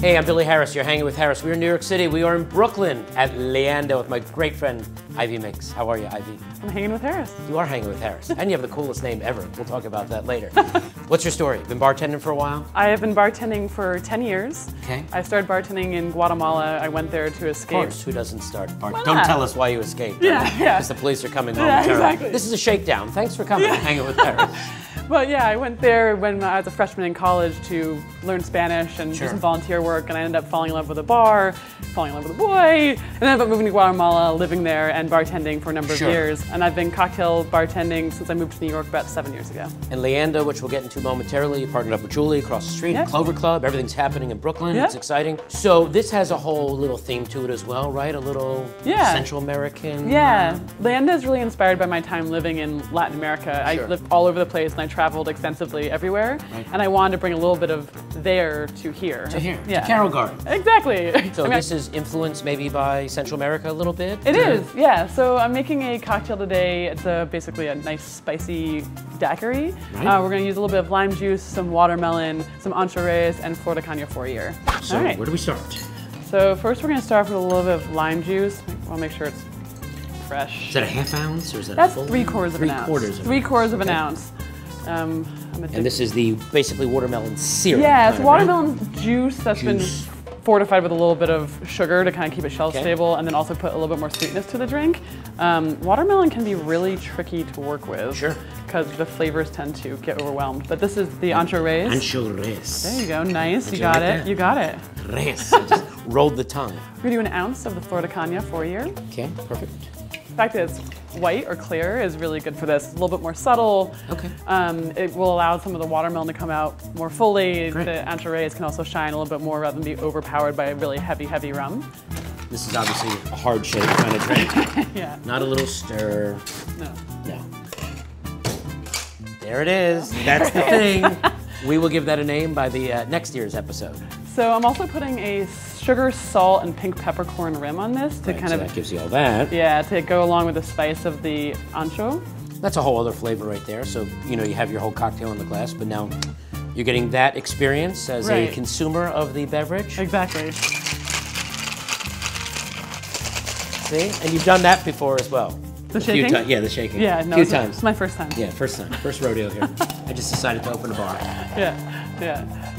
Hey, I'm Billy Harris, you're hanging with Harris. We are in New York City, we are in Brooklyn at Leyenda with my great friend, Ivy Mix. How are you, Ivy? I'm hanging with Harris. You are hanging with Harris, and you have the coolest name ever. We'll talk about that later. What's your story? Been bartending for a while? I have been bartending for 10 years. Okay. I started bartending in Guatemala. I went there to escape. Of course, who doesn't start bartending? Don't tell us why you escaped. Yeah, yeah. Because the police are coming momentarily. Yeah, exactly. This is a shakedown. Thanks for coming and hanging with Harris. Well, yeah, I went there when I was a freshman in college to learn Spanish and do some volunteer work, and I ended up falling in love with a bar, falling in love with a boy, and ended up moving to Guatemala, living there, and bartending for a number of years. And I've been cocktail bartending since I moved to New York about 7 years ago. And Leyenda, which we'll get into momentarily, you partnered up with Julie across the street, Clover Club. Everything's happening in Brooklyn. It's exciting. So this has a whole little theme to it as well, right? A little Central American. Yeah. Leyenda is really inspired by my time living in Latin America. I lived all over the place, and I traveled extensively everywhere, and I wanted to bring a little bit of there to here. To here, to Carol Garden. Exactly. So this is influenced maybe by Central America a little bit? It is, yeah. So I'm making a cocktail today. It's basically a nice spicy daiquiri. Right. We're going to use a little bit of lime juice, some watermelon, some Ancho Reyes, and Flor de Caña 4-year. So where do we start? So first we're going to start with a little bit of lime juice. I'll make sure it's fresh. Is that a half ounce or is that a full? That's 3/4 of an ounce. And this is the basically watermelon syrup. Yeah, it's watermelon juice that's been fortified with a little bit of sugar to kind of keep it shelf stable, and then also put a little bit more sweetness to the drink. Watermelon can be really tricky to work with because the flavors tend to get overwhelmed. But this is the Ancho Reyes. Ancho Reyes. There you go. Nice. You got it. You got it. Reyes. Just rolled the tongue. We're gonna do an ounce of the Flor de Caña 4-year. Okay. Perfect. The fact that it's white or clear is really good for this. It's a little bit more subtle. Okay. It will allow some of the watermelon to come out more fully. Great. The Ancho Reyes can also shine a little bit more rather than be overpowered by a really heavy, heavy rum. This is obviously a hard shake kind of drink. Not a little stir. No. No. There it is. That's the thing. We will give that a name by the next year's episode. So I'm also putting a sugar, salt, and pink peppercorn rim on this to that gives you all that. Yeah, to go along with the spice of the ancho. That's a whole other flavor right there. So, you know, you have your whole cocktail in the glass, but now you're getting that experience as a consumer of the beverage. Exactly. See? And you've done that before as well. The shaking? Yeah, the shaking. Yeah, no, a few times. It's my first time. Yeah, first time. First rodeo here. I just decided to open a bar. Yeah.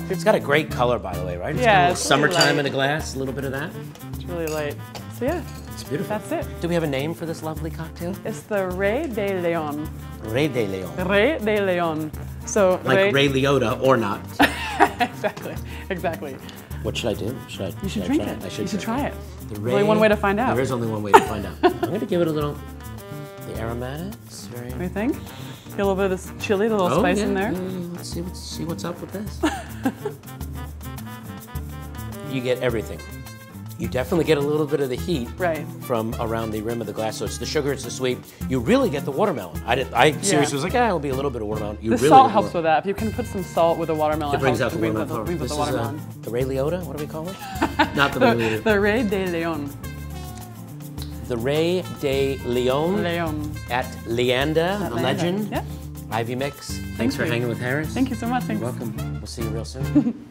It's got a great color, by the way, right? It's got a little summertime in the glass, a little bit of that. It's really light. So yeah. It's beautiful. That's it. Do we have a name for this lovely cocktail? It's the Rey de León. Rey de León. Rey de León. So like Rey Liotta or not. Exactly. What should I do? You should drink it. You should try it. There's only one way to find out. There is only one way to find out. I'm going to give it a little... The aromatics, what do you think? Get a little bit of this chili, a little spice in there. Let's see what's up with this. You get everything. You definitely get a little bit of the heat from around the rim of the glass. So it's the sugar, it's the sweet. You really get the watermelon. I seriously was like, it'll be a little bit of watermelon. You really salt helps with that. If you can put some salt with the watermelon, it brings out the watermelon. This is the Rey Liotta. What do we call it? Not the Rey Liotta. The Rey de León. The Rey de León at Leyenda, the legend. Ivy Mix, thanks for hanging with Harris. Thank you so much. You're welcome. We'll see you real soon.